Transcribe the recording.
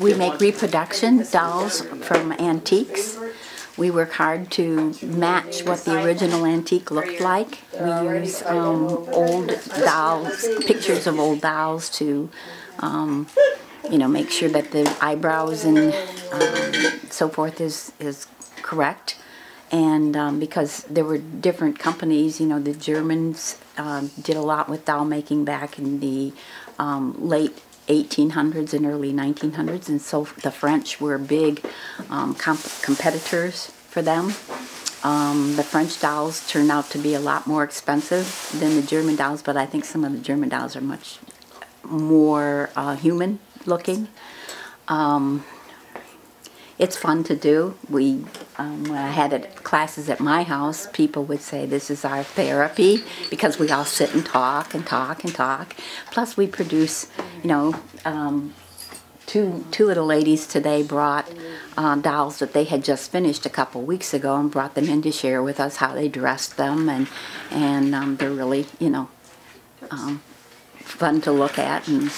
We make reproduction dolls from antiques. We work hard to match what the original antique looked like. We use old dolls, pictures of old dolls to make sure that the eyebrows and so forth is correct. And because there were different companies, the Germans did a lot with doll making back in the late 1800s and early 1900s, and so the French were big competitors for them. The French dolls turned out to be a lot more expensive than the German dolls, but I think some of the German dolls are much more human looking. It's fun to do. We, when I had classes at my house, people would say this is our therapy because we all sit and talk and talk and talk. Plus we produce, two little ladies today brought dolls that they had just finished a couple weeks ago and brought them in to share with us how they dressed them, and they're really, fun to look at. And